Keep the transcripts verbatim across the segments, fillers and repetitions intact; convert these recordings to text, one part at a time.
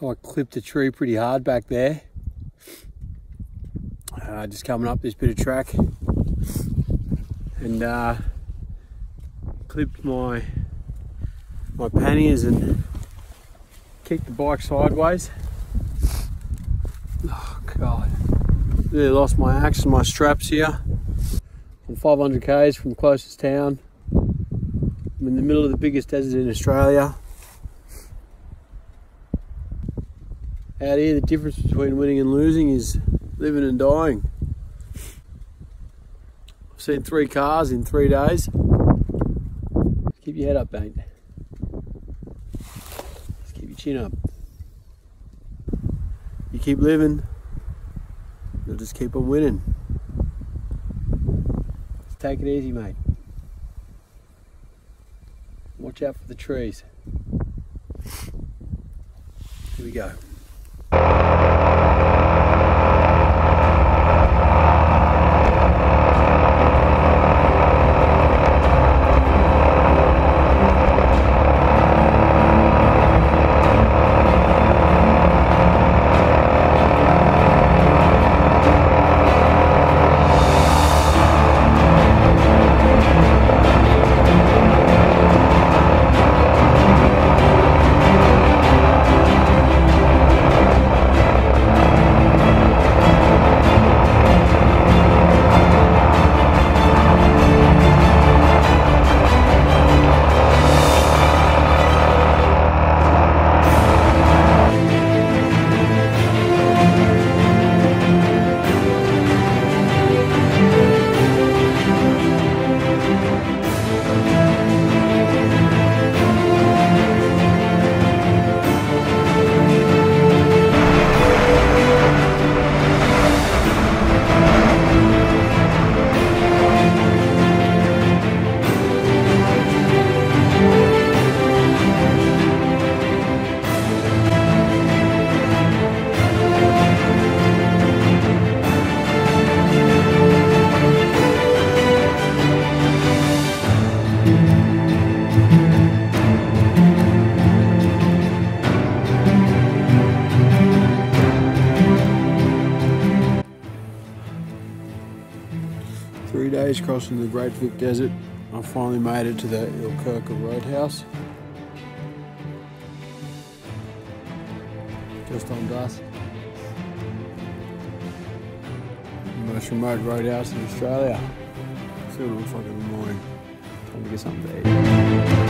So I clipped a tree pretty hard back there. Uh, just coming up this bit of track, and uh, clipped my my panniers and kicked the bike sideways. Oh God! Really lost my axe and my straps here. I'm five hundred k's from the closest town. I'm in the middle of the biggest desert in Australia. Out here, the difference between winning and losing is living and dying. I've seen three cars in three days. Keep your head up, mate. Just keep your chin up. You keep living, you'll just keep on winning. Just take it easy, mate. Watch out for the trees. Here we go. Crossing the Great Vic Desert, I finally made it to the Ilkirka Roadhouse. Just on dusk. The most remote roadhouse in Australia. Still four o'clock in the morning. Time to get something to eat.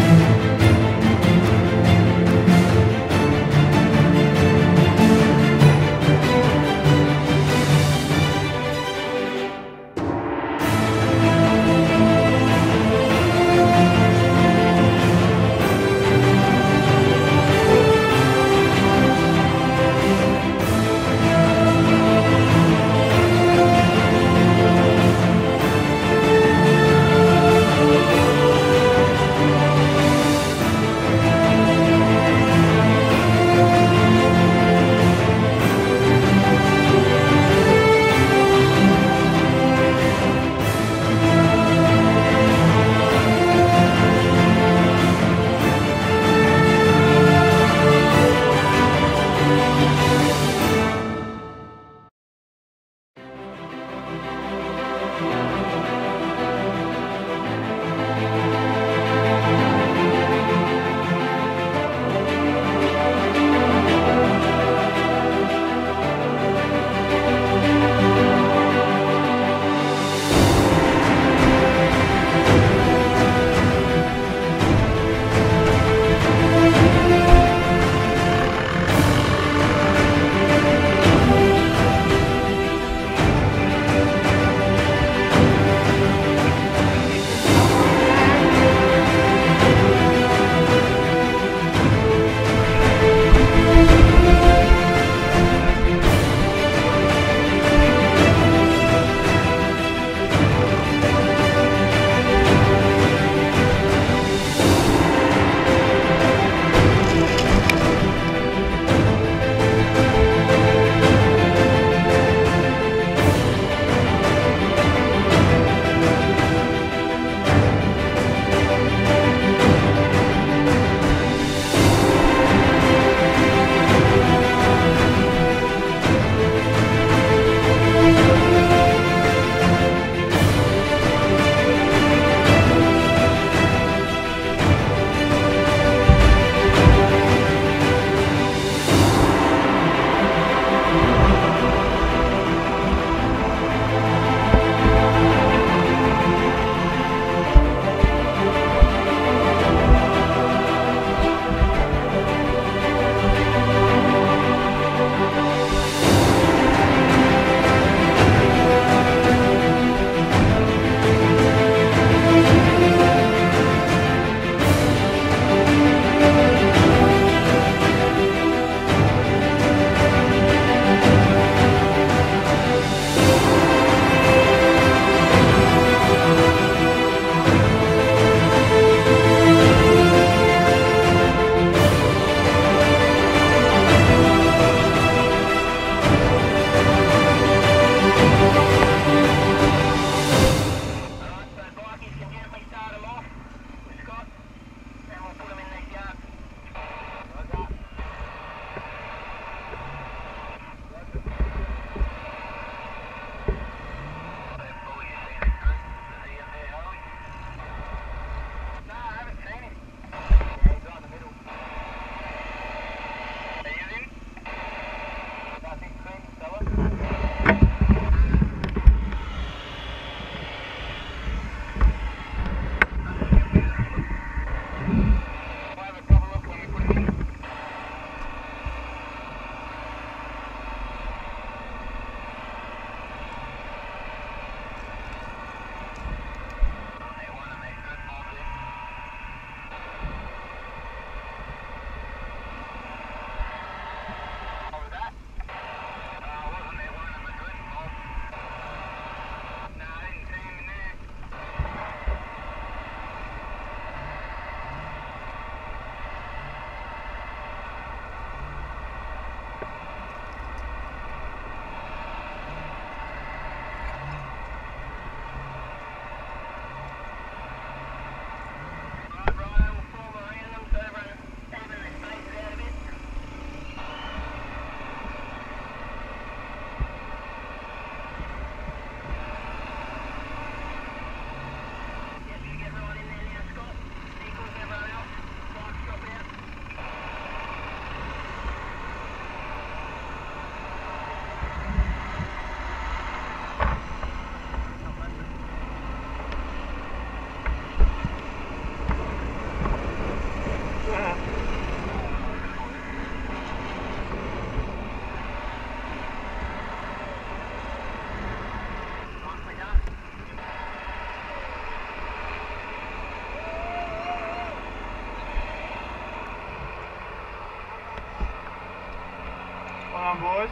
on, boys.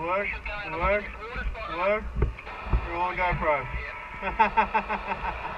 Work, work, work. You're on GoPro.